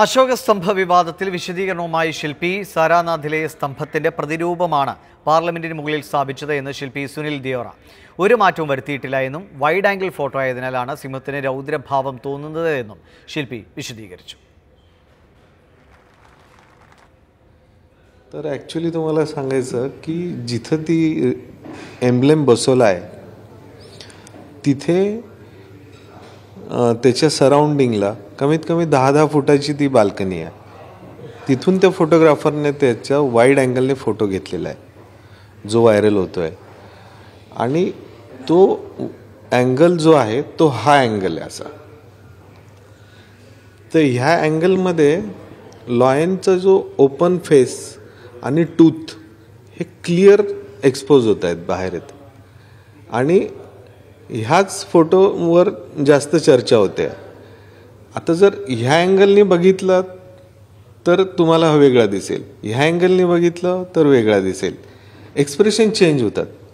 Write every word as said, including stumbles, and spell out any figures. അശോക സ്തംഭ വിവാദത്തിൽ വിശദീകരണവുമായി ശില്പി സാരാനാഥിലെ സ്തംഭത്തിന്റെ പ്രതിരൂപമാണ് പാർലമെന്റിന് മുകളിൽ സ്ഥാപിച്ചത് എന്ന് ശില്പി സുനിൽ ദിയോറ. ഒരു മാറ്റവും വരുത്തിയിട്ടില്ല എന്നും വൈഡ് ആംഗിൾ ഫോട്ടോ ആയതിനാലാണ് സിംഹത്തിന് രൗദ്രഭാവം തോന്നുന്നത് എന്നും ശില്പി വിശദീകരിച്ചു. तर ॲक्च्युली तुम्हाला सांगायचं की जिथे ती एम्ब्लेम बसवला आहे तिथे त्याच्या सराउंडिंगला कमीत कमी दहा दहा फुटाची ती बाल्कनी आहे. तिथून त्या फोटोग्राफरने त्याचा वाईड अँगलने फोटो घेतलेला आहे जो व्हायरल होतोय, आणि तो अँगल जो आहे तो हा अँगल आहे असा. तर ह्या अँगलमध्ये लॉयनचा जो ओपन फेस आणि टूथ हे क्लिअर एक्सपोज होत आहेत बाहेर येत, आणि ह्याच फोटोवर जास्त चर्चा होते. आता जर ह्या अँगलने बघितलं तर तुम्हाला हा वेगळा दिसेल, ह्या अँगलने बघितलं तर वेगळा दिसेल, एक्सप्रेशन चेंज होतात.